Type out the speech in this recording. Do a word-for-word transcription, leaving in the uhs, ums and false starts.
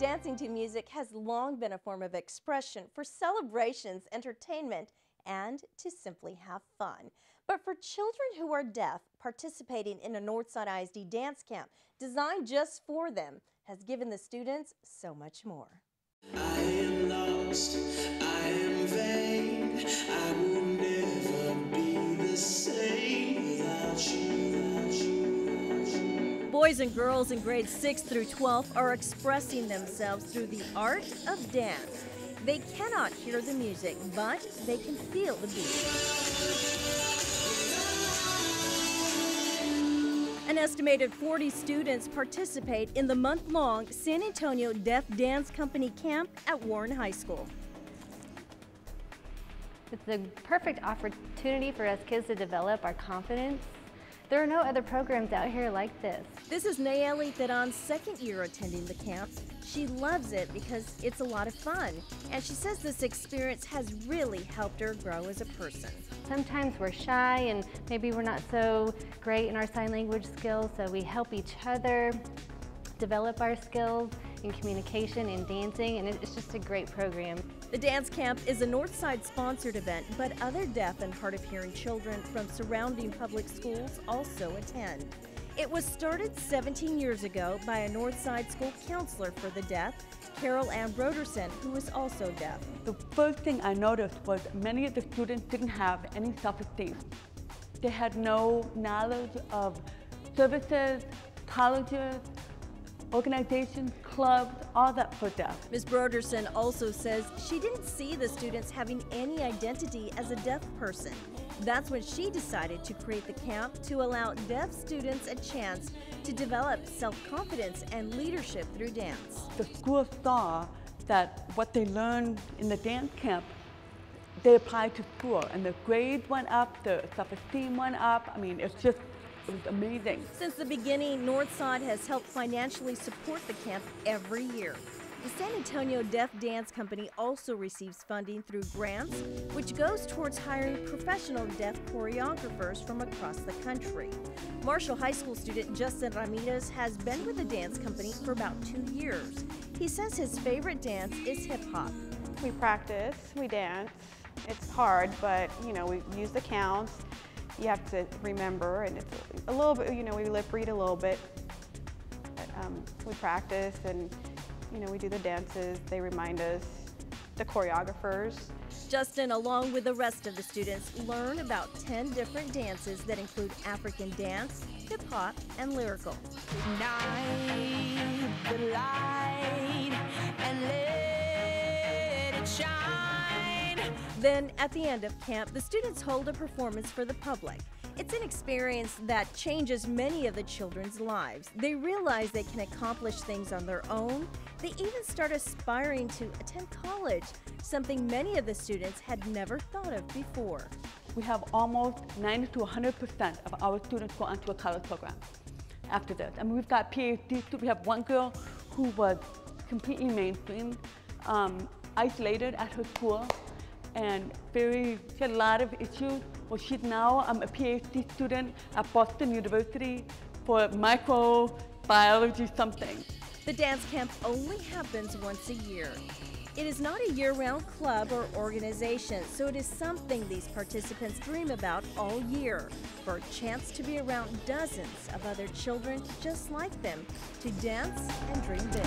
Dancing to music has long been a form of expression for celebrations, entertainment, and to simply have fun. But for children who are deaf, participating in a Northside I S D dance camp designed just for them has given the students so much more. I am lost, I am vain, I will never be the same without you, without you, without you. Boys and girls in grades six through twelve are expressing themselves through the art of dance. They cannot hear the music, but they can feel the beat. An estimated forty students participate in the month-long San Antonio Deaf Dance Company camp at Warren High School. It's the perfect opportunity for us kids to develop our confidence. There are no other programs out here like this. This is Nayeli Theron's second year attending the camp. She loves it because it's a lot of fun, and she says this experience has really helped her grow as a person. Sometimes we're shy and maybe we're not so great in our sign language skills, so we help each other develop our skills in communication and dancing, and it's just a great program. The dance camp is a Northside sponsored event, but other deaf and hard of hearing children from surrounding public schools also attend. It was started seventeen years ago by a Northside school counselor for the deaf, Carol Ann Brodersen, who is also deaf. The first thing I noticed was many of the students didn't have any self-esteem. They had no knowledge of services, colleges, organizations, clubs, all that for deaf. Miz Brodersen also says she didn't see the students having any identity as a deaf person. That's when she decided to create the camp to allow deaf students a chance to develop self-confidence and leadership through dance. The school saw that what they learned in the dance camp, they applied to school, and the grades went up, the self-esteem went up. I mean, it's just It was amazing. Since the beginning, Northside has helped financially support the camp every year. The San Antonio Deaf Dance Company also receives funding through grants, which goes towards hiring professional deaf choreographers from across the country. Marshall High School student Justin Ramirez has been with the dance company for about two years. He says his favorite dance is hip-hop. We practice, we dance. It's hard, but, you know, we use the counts. You have to remember, and it's a little bit, you know, we lip read a little bit. But, um, we practice, and, you know, we do the dances. They remind us, the choreographers. Justin, along with the rest of the students, learn about ten different dances that include African dance, hip hop, and lyrical. Night, the light, and let it shine. Then, at the end of camp, the students hold a performance for the public. It's an experience that changes many of the children's lives. They realize they can accomplish things on their own. They even start aspiring to attend college, something many of the students had never thought of before. We have almost ninety to one hundred percent of our students go onto a college program after this. I mean, we've got PhD students. We have one girl who was completely mainstream, um, isolated at her school, and very, she had a lot of issues. Well, she's now um, a PhD student at Boston University for microbiology something. The dance camp only happens once a year. It is not a year-round club or organization, so it is something these participants dream about all year, for a chance to be around dozens of other children just like them, to dance and dream big.